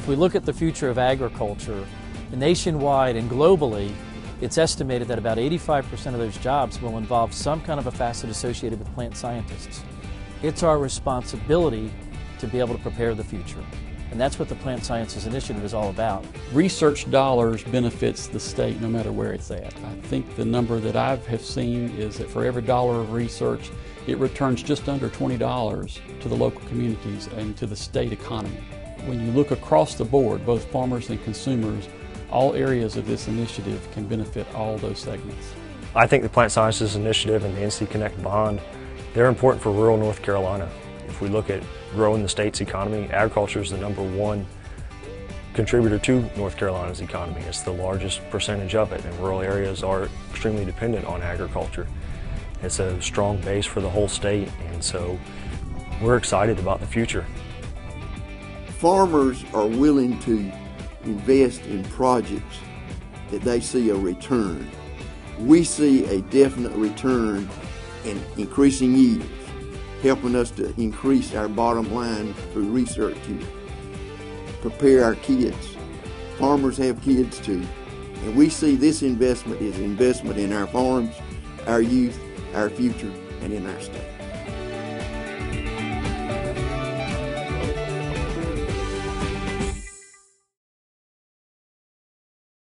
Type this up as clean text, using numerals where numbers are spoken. If we look at the future of agriculture, nationwide and globally, it's estimated that about 85% of those jobs will involve some kind of a facet associated with plant scientists. It's our responsibility to be able to prepare the future. And that's what the Plant Sciences Initiative is all about. Research dollars benefits the state no matter where it's at. I think the number that I have seen is that for every dollar of research, it returns just under $20 to the local communities and to the state economy. When you look across the board, both farmers and consumers, all areas of this initiative can benefit all those segments. I think the Plant Sciences Initiative and the NC Connect Bond, they're important for rural North Carolina. If we look at growing the state's economy, agriculture is the #1 contributor to North Carolina's economy. It's the largest percentage of it, and rural areas are extremely dependent on agriculture. It's a strong base for the whole state, and so we're excited about the future. Farmers are willing to invest in projects that they see a return. We see a definite return in increasing yields, helping us to increase our bottom line through research to prepare our kids. Farmers have kids too, and we see this investment is an investment in our farms, our youth, our future, and in our state.